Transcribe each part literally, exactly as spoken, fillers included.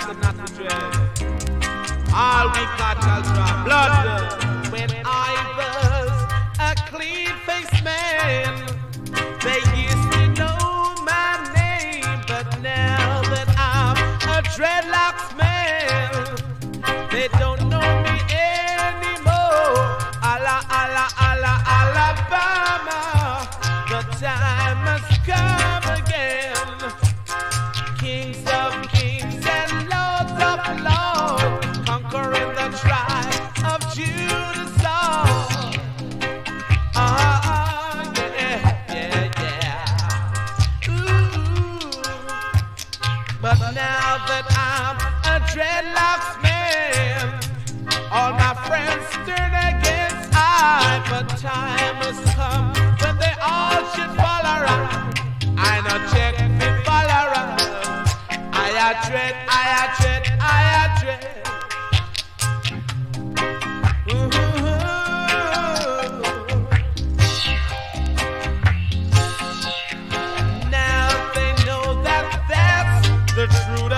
have to not to dread. All we got shall draw blood. When I was a clean-faced man, they used to know my name. But now that I'm a dreadlocks man, they don't know me anymore. Allah, Allah, Allah, Alabama, the time has come again. Kings of kings and lords of lords, conquering the tribe of Judah. Ah, yeah, yeah, yeah. Ooh. But now that I'm a dreadlocks man, all my friends turn against I. But time has come when they all should fall around. I no check me fall around. I a dread, I a dread, I a dread.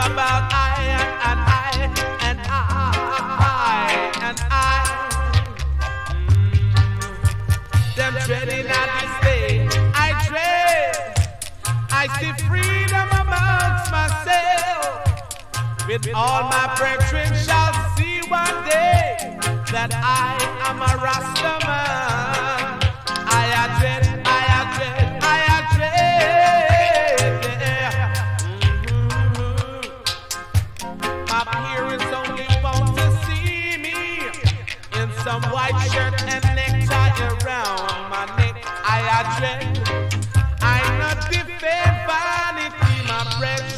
About I and I and I and I. Mm. Them dreading at this day, I dread. I see freedom amongst myself. With all my brethren shall see one day that I am a Rastaman. I a dread. Some white shirt and necktie around my neck, I dread. I not defend vanity, my breath.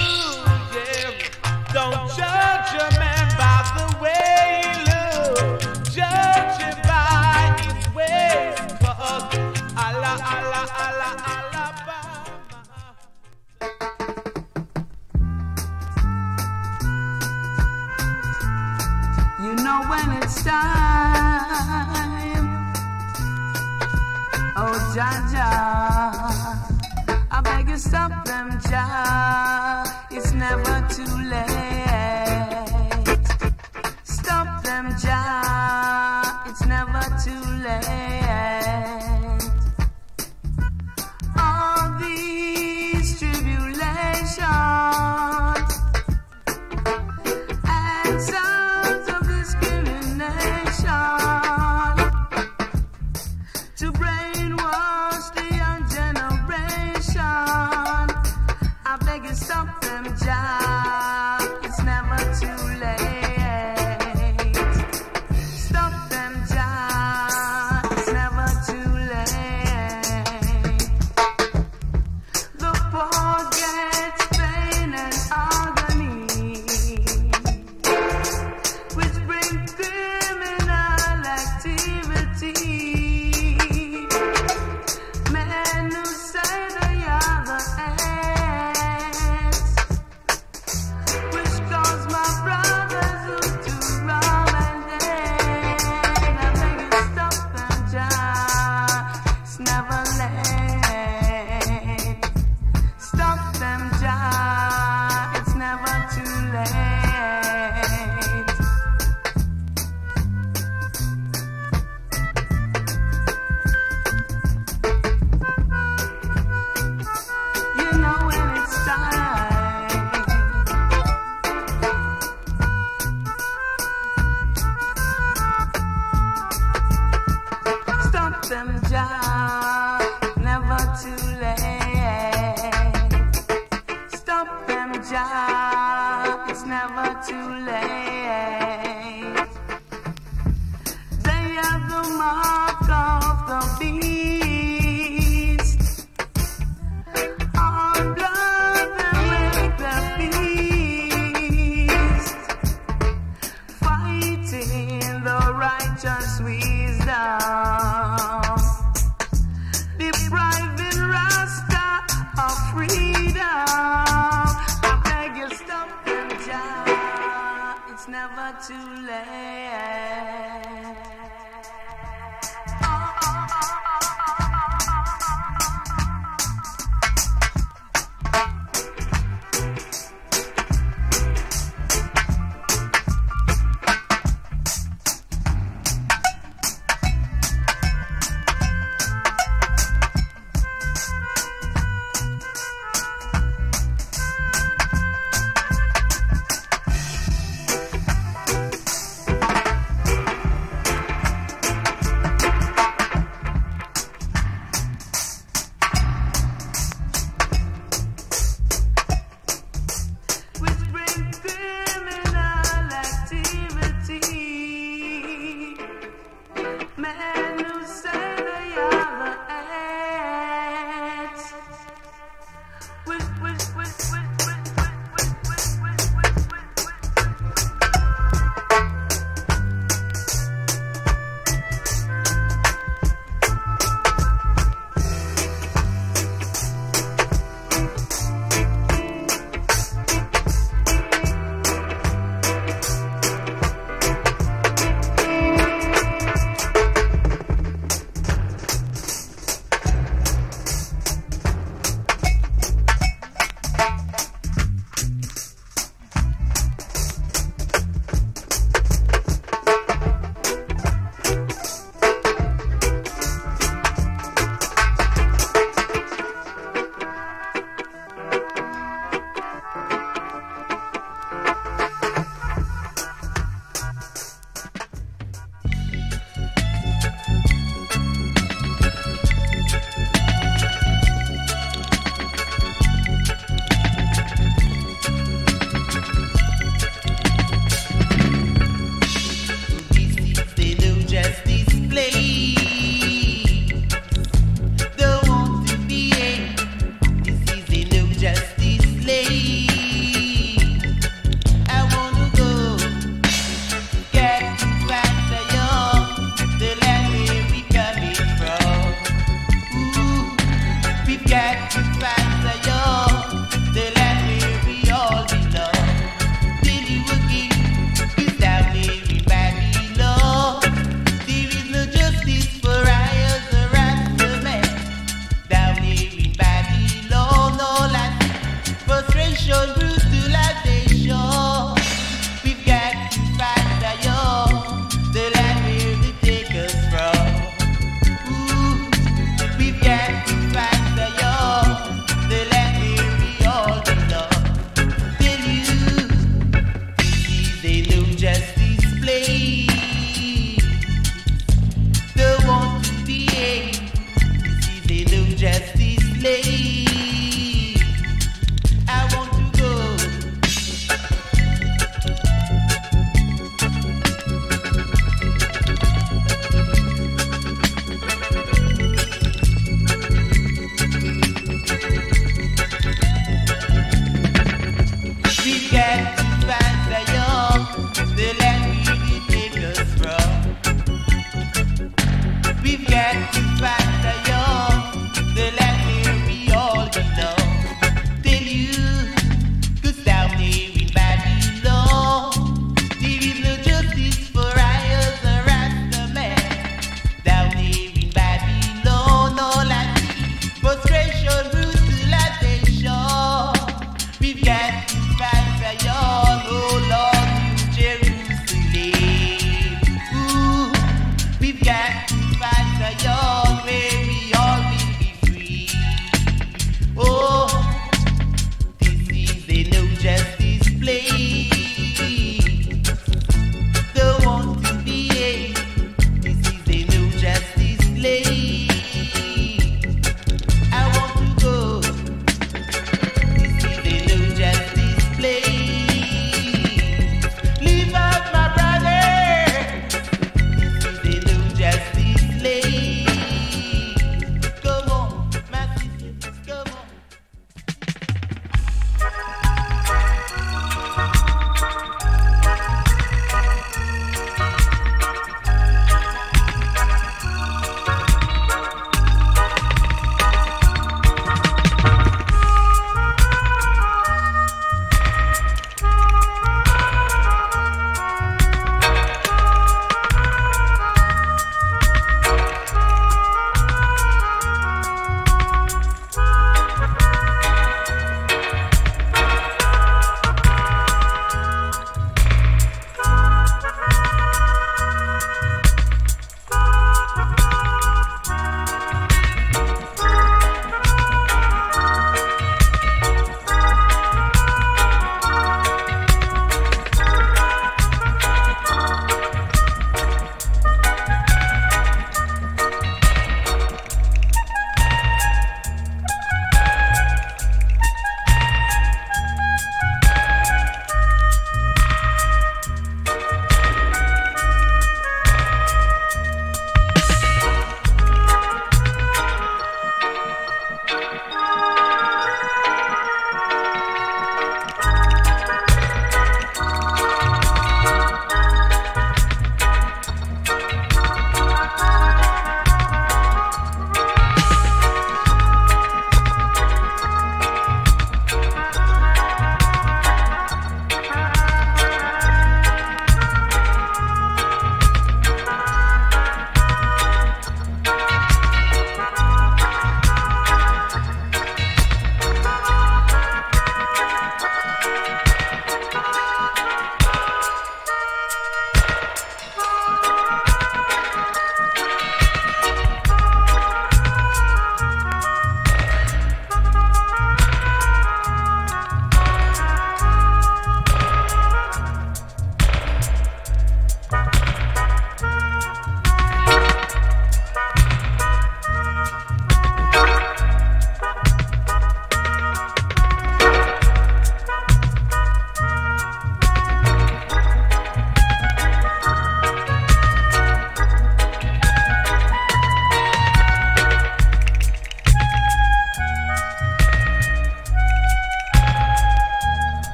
Ooh, yeah. Don't judge a man by the way he looks. Judge him by his ways. Cause Allah, Allah, Allah, Allah. Know when it's time, oh Jah Jah, I beg you stop them Jah, it's never too late. Stop them Jah, it's never too late. All these tribulations and some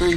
money.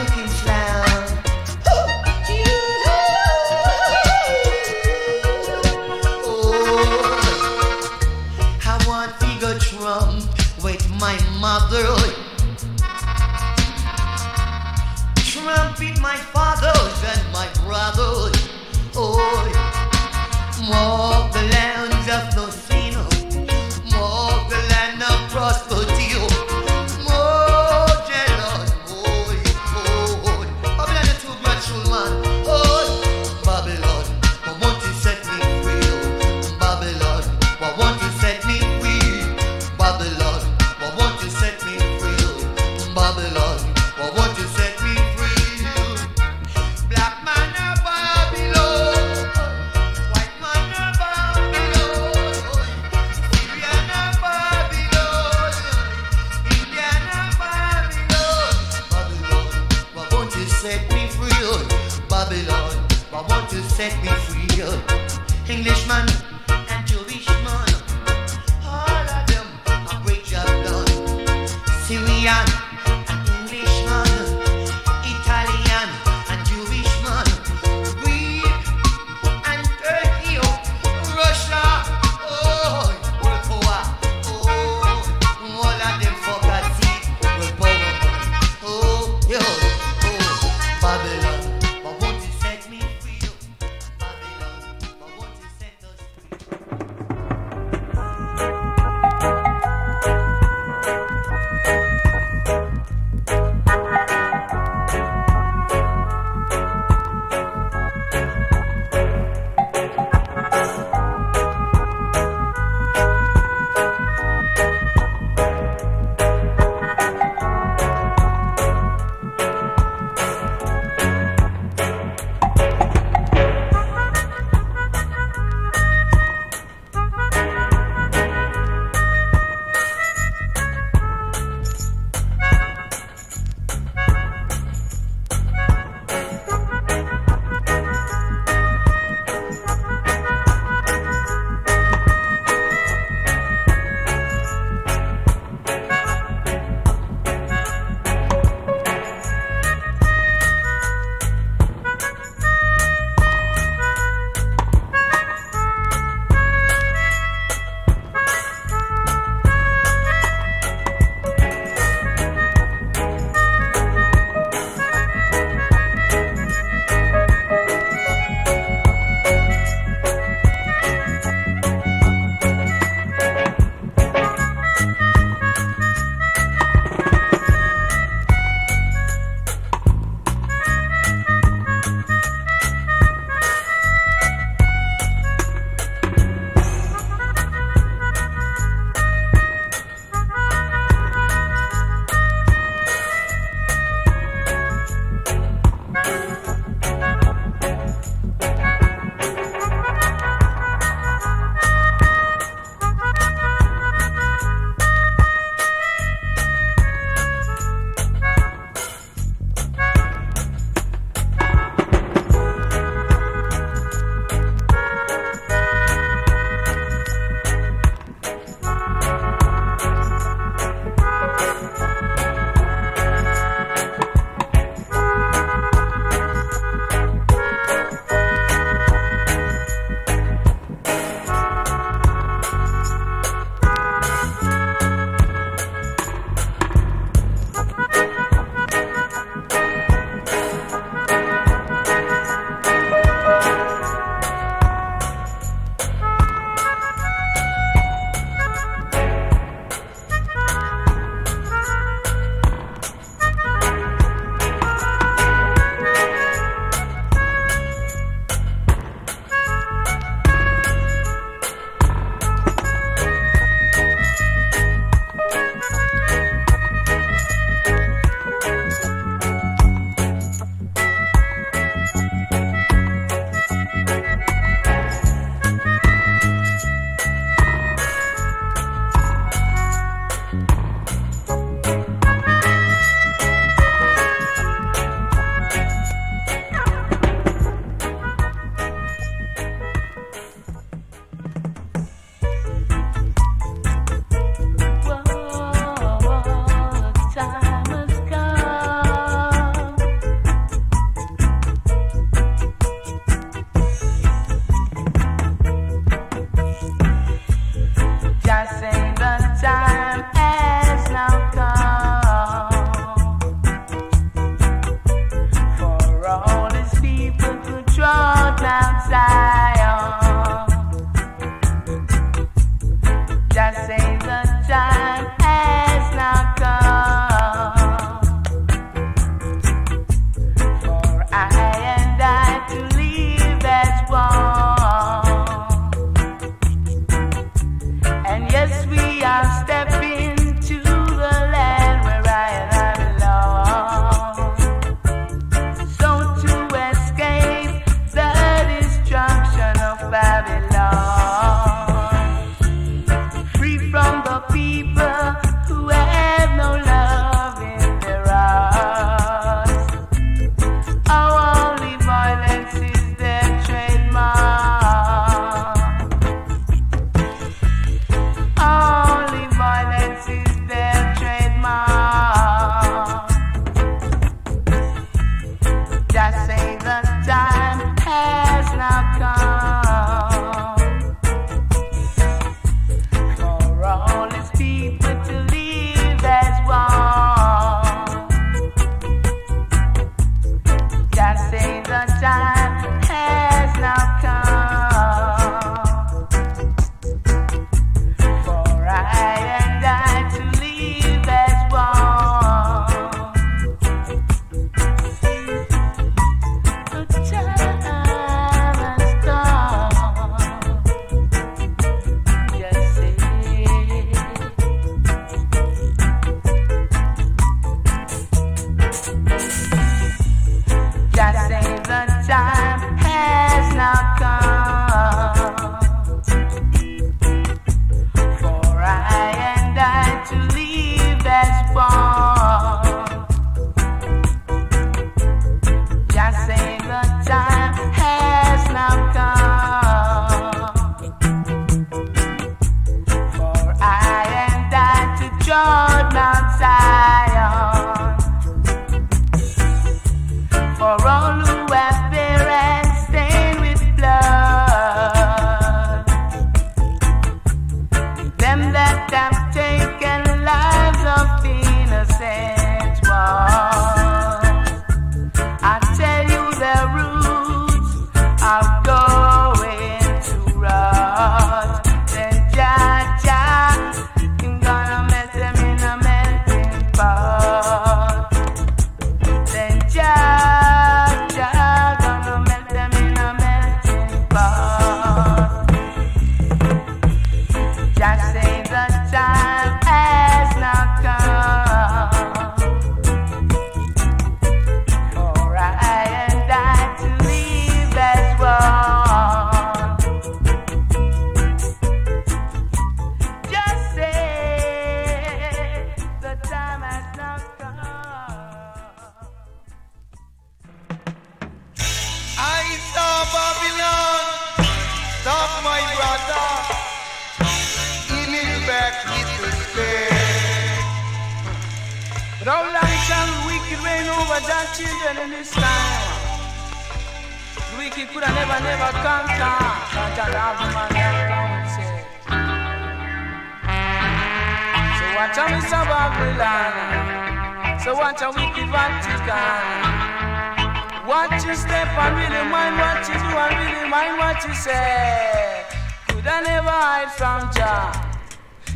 African flower, my fathers and my brothers. Oh, more the lands of the sinner, more the land of prosperity, more jealous, oh, oh, Babylon is too much, man. Oh, Babylon, why won't you set me free? Babylon, why won't you set me free? Babylon, why won't you set me free? Babylon, why won't you set me free? Black man of Babylon, white man of Babylon, Syrian of Babylon, Indian of Babylon. Babylon, why won't you set me free? Babylon, why won't you set me free? Englishman and Jewish man, all of them a great job done. Syrian, road, Mount Zion. Jah says the time has now come, for I and I to live as one. And yes, we are stepping to the land where I and I belong. So to escape the destruction of Babylon, free from the people who have no love in their hearts. Our only violence is their trademark. Our only violence is their trademark. Just say the time has now come, for all his people to live as one. Just say the time has now come, for I and I to live as one. The time has come, just say. Jah say the time has now come, for I and I to live as one. Jah say the time has now come, for I and I to join Mount Zion. For all who have parents stained with blood, them that have taken lives of innocent ones, I tell you their roots are going to rot. Then Jah, Jah, I'm gonna melt them in a melting pot. Then Jah, just say the time has now come. I saw Babylon, stop my brother, in it back with despair. But how long shall the wicked reign over their children in this land? The wicked could have never, never come down, but Jah have a man that comes here. So watch how we saw Babylon, so watch how wicked Vatican. Watch your step and really mind what you do and really mind what you say. Coulda never hide from Jah,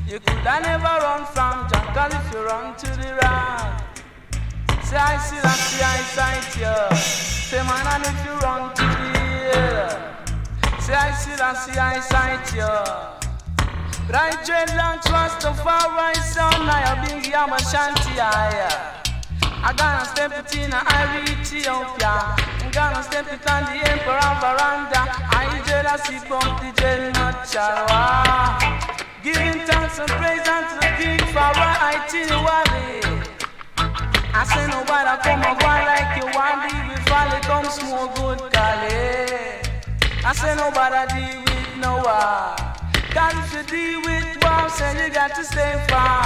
you coulda never run from Jah, 'cause if you run to the right, say I see that see I sight you. Say man, and if you run to the hill, say I see that see I sight you. Right dreadlocks, Rastafari sound, I have been here, I'm a shanty higher. I gonna step it in a high Ethiopia. I'm gonna step it on the emperor veranda. I jealousy pump the jail not charwa. Giving thanks and praise unto the king for what I tell you wally. I say nobody come and go like you want deal with valley, come smoke good Cali. I say nobody deal with Noah, 'cause if you deal with bombs and you got to stay far.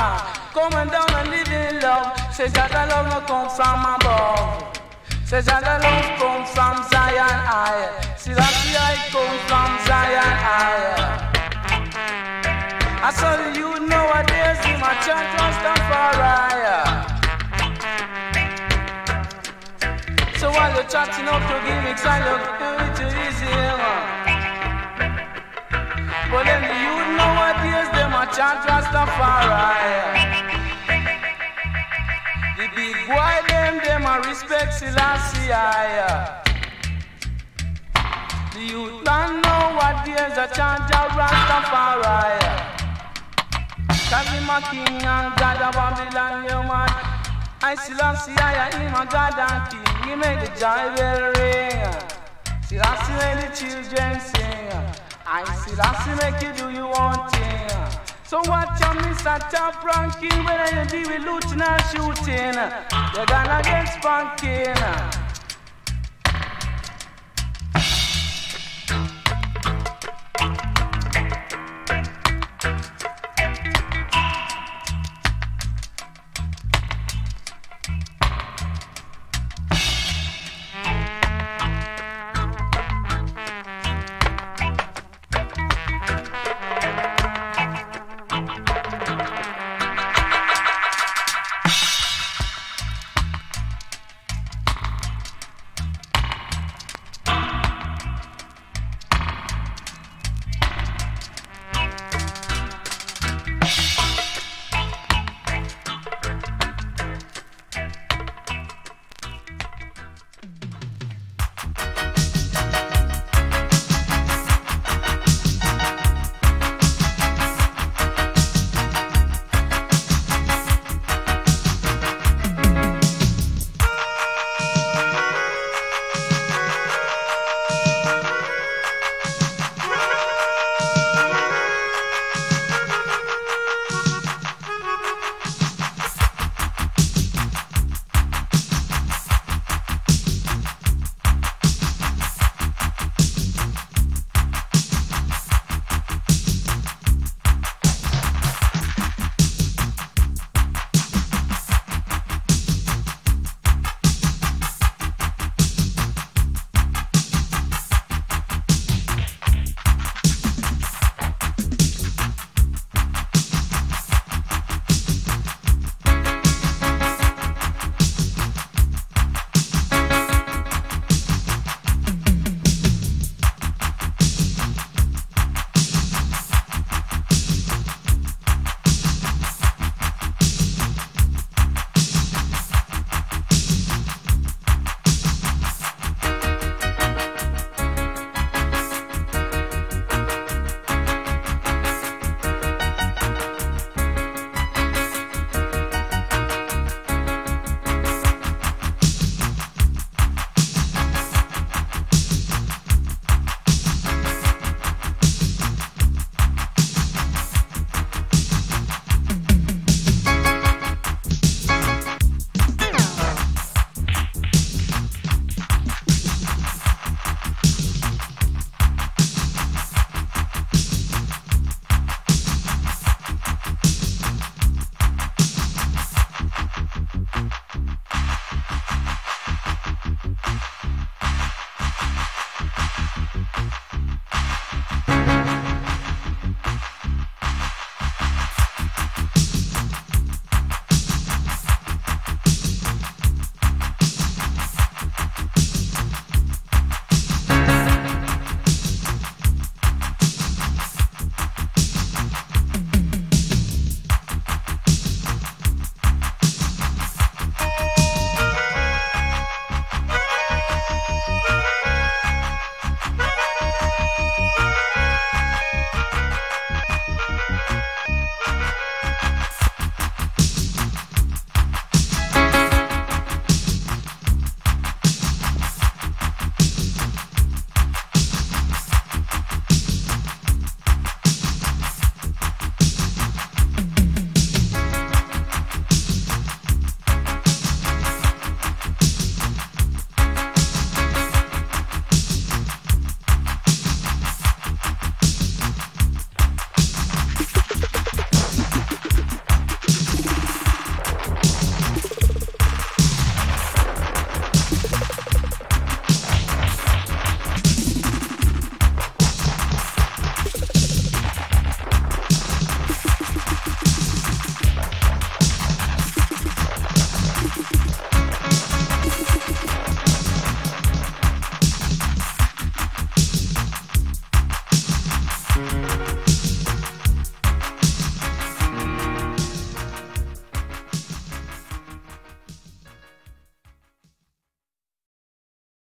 Coming down and live in love, say that the love no come from above. Say that the love come from Zion higher. See that the light come from Zion higher. I saw the youth nowadays in my church Rastafari. So while you're chatting up your gimmicks, I look it too easy, man. But then the youth nowadays, them a chant Rastafari. The big boy them, them a respect Selassie. The youth don't know what there's a chant of Rastafari. Cause him a king and god of Babylon, you man. I Selassie, I am a god and king. He made the joy bell ring. Selassie made the children sing. I Selassie make you do your own thing. So what you miss at top ranking, whether you deal with looting or shooting, you're gonna get spanking.